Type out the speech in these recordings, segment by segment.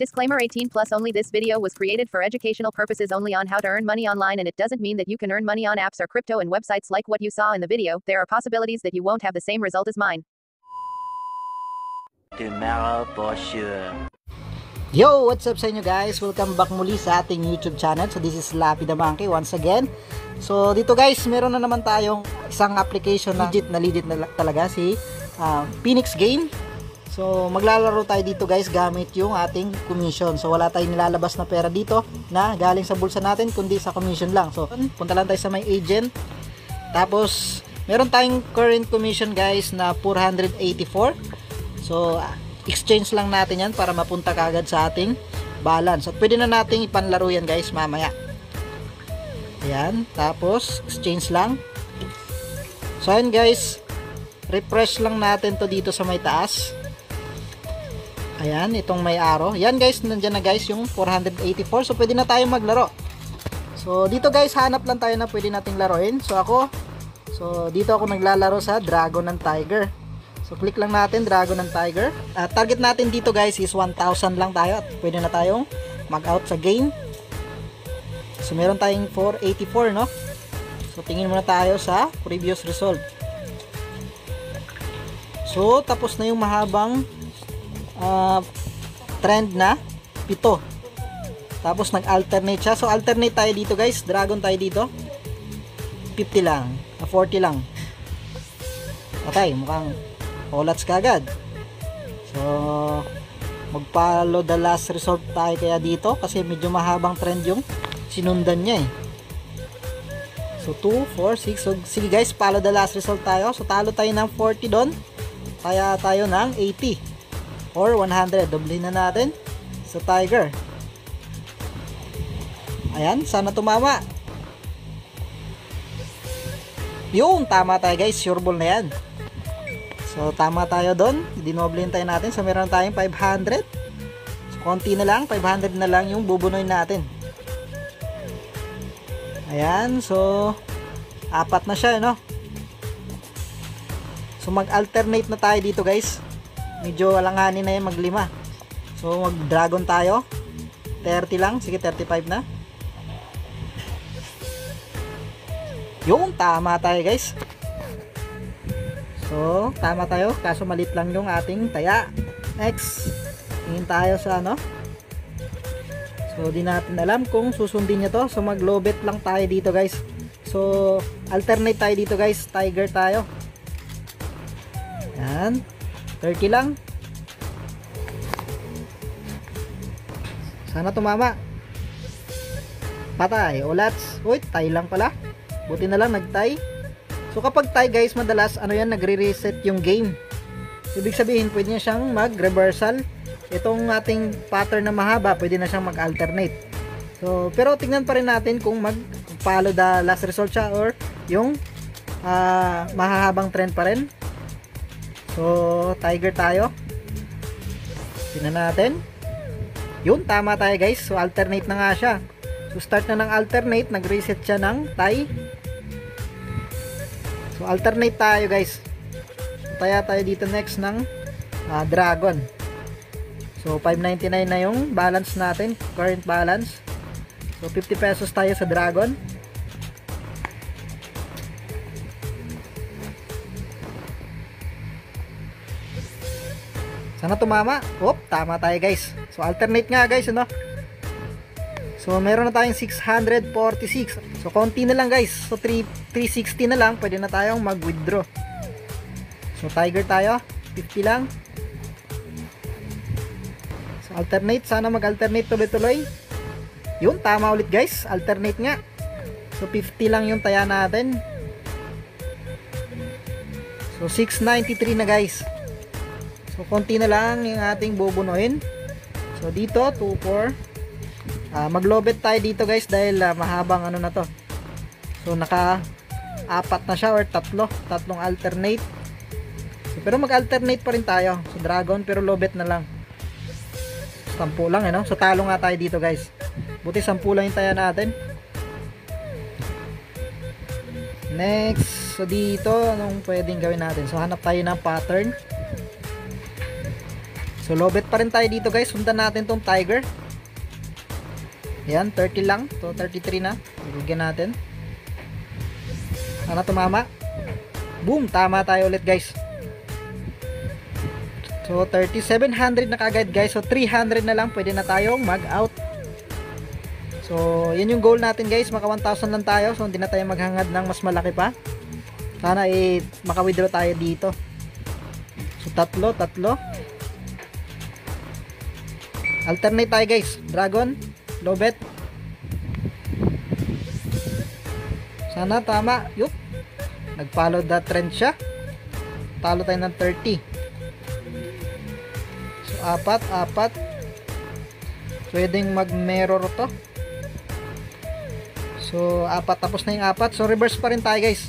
Disclaimer 18+ only. This video was created for educational purposes only on how to earn money online, and it doesn't mean that you can earn money on apps or crypto and websites like what you saw in the video. There are possibilities that you won't have the same result as mine. Tomorrow for sure. Yo, what's up sa inyo guys? Welcome back muli sa ating YouTube channel. So this is Lapi the Monkey once again. So dito guys, meron na naman tayong isang application na legit na talaga si Phoenix Game. So maglalaro tayo dito guys gamit yung ating commission. So wala tayong nilalabas na pera dito na galing sa bulsa natin kundi sa commission lang. So punta lang tayo sa may agent. Tapos meron tayong current commission guys na 484. So exchange lang natin yan para mapunta kagad sa ating balance. At pwede na nating ipanlaro yan guys mamaya. Ayan. Tapos exchange lang. So ayan guys. Refresh lang natin to dito sa may taas. Ayan, itong may arrow. Ayan guys, nandyan na guys yung 484. So pwede na tayo maglaro. So dito guys, hanap lang tayo na pwede nating laruin. So dito ako naglalaro sa Dragon and Tiger. So click lang natin Dragon and Tiger. Target natin dito guys is 1,000 lang tayo. At pwede na tayong mag out sa game. So meron tayong 484 no. So tingin muna tayo sa previous result. So tapos na yung mahabang trend na 7. Tapos nag-alternate siya. So alternate tayo dito guys. Dragon tayo dito. 50 lang. 40 lang. Okay. Mukhang all-outs kagad. So magpalo the last result tayo kaya dito. Kasi medyo mahabang trend yung sinundan niya eh. So 2, 4, 6. So sige guys. Palo the last result tayo. So talo tayo ng 40 doon. Kaya tayo ng 80. Or 100. Doblihin na natin sa Tiger. Ayan. Sana tumama. Yun. Tama tayo guys. Sure ball na yan. So tama tayo doon. Dinoblihin tayo natin. So meron tayong 500. So konti na lang. 500 na lang yung bubunoy natin. Ayan. So 4 na siya. No? So mag-alternate na tayo dito guys. Medyo alanganin na yun mag-5. So mag-dragon tayo. 30 lang. Sige 35 na. Yung tama tayo guys. So tama tayo. Kaso malit lang yung ating taya. Next. Tingin tayo sa ano. So di natin alam kung susundin niya to. So mag-lobet lang tayo dito guys. So alternate tayo dito guys. Tiger tayo. Yan. 30 lang. Sana tumama. Patay. Olats. Uy, tie lang pala. Buti na lang nag-tie. So kapag tie guys, madalas ano yan, nagre-reset yung game. Ibig sabihin, pwede na siyang mag-reversal. Itong ating pattern na mahaba, pwede na siyang mag-alternate. So, pero tingnan pa rin natin kung mag-follow the last result siya or yung mahahabang trend pa rin. So, Tiger tayo. Tingnan natin. Yun, tama tayo guys. So, alternate na nga siya. So, start na ng alternate. Nag-reset siya ng tie. So, alternate tayo guys. So, taya tayo dito next ng Dragon. So, 599 na yung balance natin. Current balance. So, 50 pesos tayo sa Dragon. Sana tumama. Oop, tama tayo guys. So alternate nga guys, ano? So meron na tayong 646. So konti na lang guys. So 360 na lang, pwede na tayong mag-withdraw. So Tiger tayo, 50 lang. So alternate, sana mag-alternate tuloy-tuloy. Yun, tama ulit guys. Alternate nga. So 50 lang yung taya natin. So 693 na guys. So, konti na lang yung ating bubunuhin. So, dito, 2-4. Maglobet tayo dito guys dahil mahabang ano na to. So, naka-4 na siya or 3. 3 alternate. So, pero mag-alternate pa rin tayo. So, Dragon pero lobet na lang. So, 10 lang eh no? So, talo nga tayo dito guys. Buti 10 lang yung taya natin. Next. So, dito, anong pwedeng gawin natin? So, hanap tayo ng pattern. So low bet pa rin tayo dito guys. Sundan natin tong Tiger. Ayan, 30 lang. To 33 na. Bigyan natin. Sana tumama. Boom, tama tayo ulit guys. So 3700 na kagad guys. So 300 na lang pwede na tayong mag out. So yun yung goal natin guys. Maka 1000 lang tayo. So hindi na tayo maghangad ng mas malaki pa. Sana maka-withdraw tayo dito. So tatlo. Alternate tayo guys. Dragon, low bet. Sana tama. Yup. Nag-follow the trend siya. Talo tayo ng 30. So apat. Pwedeng mag-mirror to. So apat. Tapos na yung apat. So reverse pa rin tayo guys.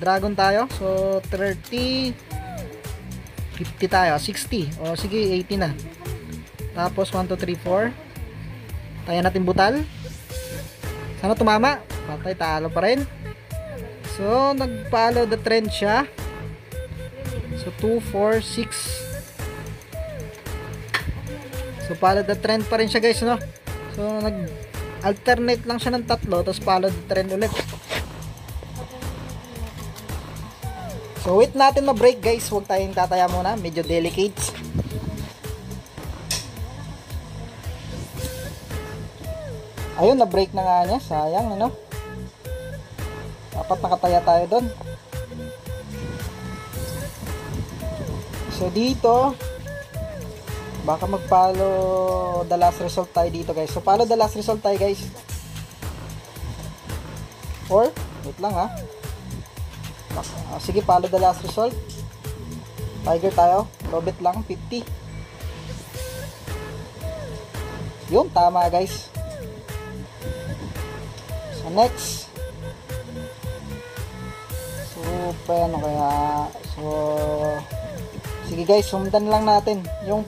Dragon tayo. So 30. 50 tayo. 60. O sige 80 na. Tapos 1, 2, 3, 4. Tayo natin butal. Sana tumama. Patay, talo pa rin. So, nag-follow the trend siya. So, 2, 4, 6. So, follow the trend pa rin siya guys, no? So, nag-alternate lang siya ng tatlo. Tapos, follow the trend ulit. So, wait natin ma-break guys. Huwag tayong tataya muna. Medyo delicate. Ayun, na-break na nga niya. Sayang, ano? Dapat nakataya tayo doon. So, dito, baka mag-follow the last result tayo dito, guys. So, follow the last result tayo, guys. Or, wait lang, ha. Sige, follow the last result. Tiger tayo. Robit lang, 50. Yun, tama, guys. Next, so paano kaya, so sige guys, sundan lang natin yung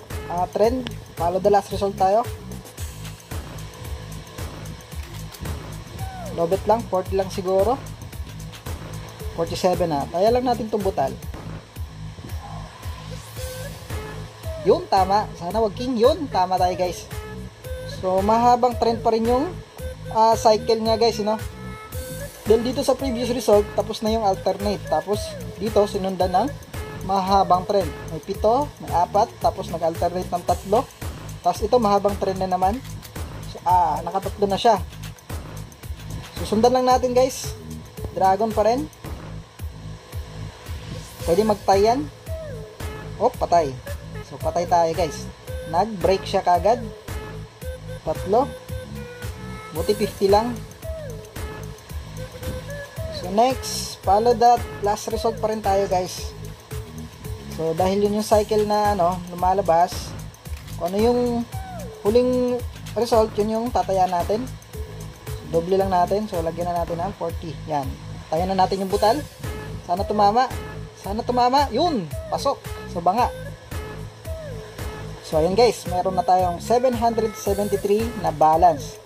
trend. Follow the last result tayo. Lobet lang, 40 lang siguro, 47 na. Kaya lang natin itong butal. Yun, tama. Sana wag king. Yun, tama tayo guys. So mahabang trend pa rin yung cycle nga guys, no? Dahil dito sa previous result, tapos na yung alternate. Tapos dito sinundan ng mahabang trend. May 7, may 4, tapos nag-alternate ng 3. Tapos ito mahabang trend na naman. So, nakatatlo na siya. Susundan lang natin guys. Dragon pa rin. Pwede magtay yan. Oh, patay. So patay tayo guys. Nag-break siya kagad. 3. Buti 50 lang. So next, follow that last result pa rin tayo guys. So dahil yun yung cycle na lumalabas, kung ano yung huling result, yun yung tatayaan natin. So, doble lang natin. So lagyan na natin ang 40. Yan. Tayan na natin yung butal. Sana tumama. Sana tumama. Yun. Pasok. So banga. So ayun guys, meron na tayong 773 na balance.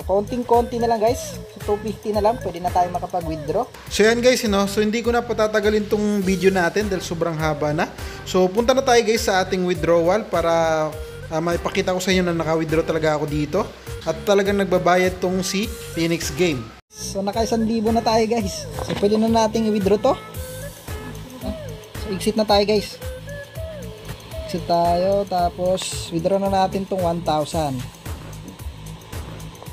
So, konting-konti na lang guys. So, 250 na lang. Pwede na tayo makapag-withdraw. So, yan guys. So, hindi ko na patatagalin tong video natin dahil sobrang haba na. So, punta na tayo guys sa ating withdrawal para maipakita ko sa inyo na naka-withdraw talaga ako dito. At talagang nagbabayad tong si Phoenix Game. So, naka-1,000 na tayo guys. So, pwede na nating i-withdraw to. So, exit na tayo guys. Exit tayo. Tapos, withdraw na natin tong 1,000.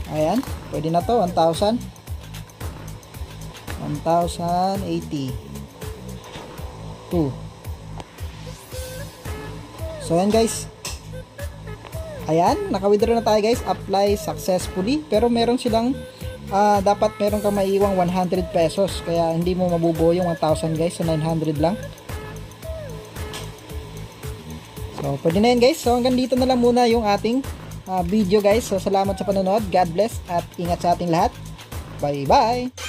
Ayan, pwede na to, 1,000. 1,080. 2. So, ayan guys. Ayan, naka-withdraw na tayo guys. Apply successfully. Pero meron silang, dapat meron kang maiiwang 100 pesos. Kaya hindi mo mabubuo yung 1,000 guys. So, 900 lang. So, pwede na yan guys. So, hanggang dito na lang muna yung ating video guys. So salamat sa panonood. God bless at ingat sa ating lahat. Bye bye.